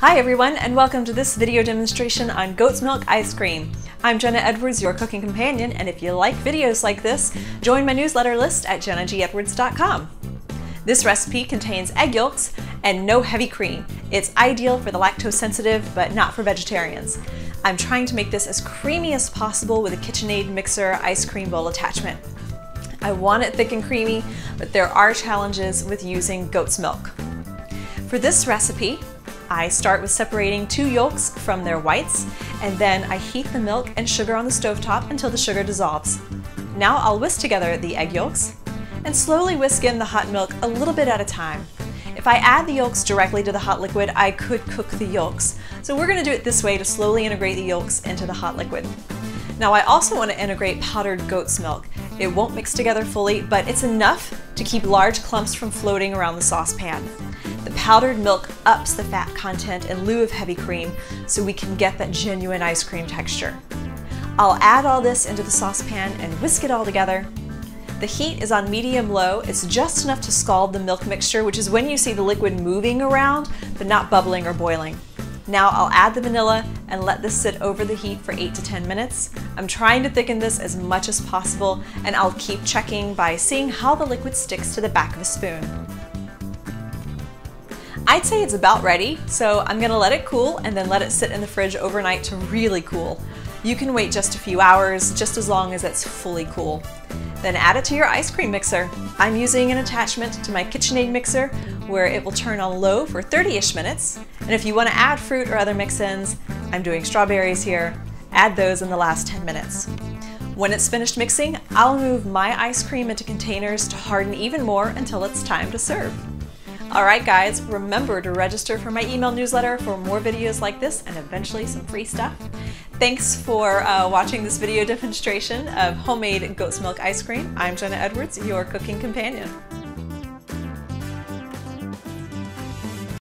Hi everyone, and welcome to this video demonstration on goat's milk ice cream. I'm Jenna Edwards, your cooking companion, and if you like videos like this, join my newsletter list at JennaGEdwards.com. This recipe contains egg yolks and no heavy cream. It's ideal for the lactose sensitive, but not for vegetarians. I'm trying to make this as creamy as possible with a KitchenAid mixer ice cream bowl attachment. I want it thick and creamy, but there are challenges with using goat's milk. For this recipe, I start with separating two yolks from their whites, and then I heat the milk and sugar on the stovetop until the sugar dissolves. Now I'll whisk together the egg yolks and slowly whisk in the hot milk a little bit at a time. If I add the yolks directly to the hot liquid, I could cook the yolks. So we're going to do it this way to slowly integrate the yolks into the hot liquid. Now I also want to integrate powdered goat's milk. It won't mix together fully, but it's enough to keep large clumps from floating around the saucepan. The powdered milk ups the fat content in lieu of heavy cream, so we can get that genuine ice cream texture. I'll add all this into the saucepan and whisk it all together. The heat is on medium-low. It's just enough to scald the milk mixture, which is when you see the liquid moving around, but not bubbling or boiling. Now I'll add the vanilla and let this sit over the heat for 8 to 10 minutes. I'm trying to thicken this as much as possible, and I'll keep checking by seeing how the liquid sticks to the back of a spoon. I'd say it's about ready, so I'm going to let it cool and then let it sit in the fridge overnight to really cool. You can wait just a few hours, just as long as it's fully cool. Then add it to your ice cream mixer. I'm using an attachment to my KitchenAid mixer where it will turn on low for 30-ish minutes. And if you want to add fruit or other mix-ins, I'm doing strawberries here, add those in the last 10 minutes. When it's finished mixing, I'll move my ice cream into containers to harden even more until it's time to serve. All right guys, remember to register for my email newsletter for more videos like this and eventually some free stuff. Thanks for watching this video demonstration of homemade goat's milk ice cream. I'm Jenna Edwards, your cooking companion.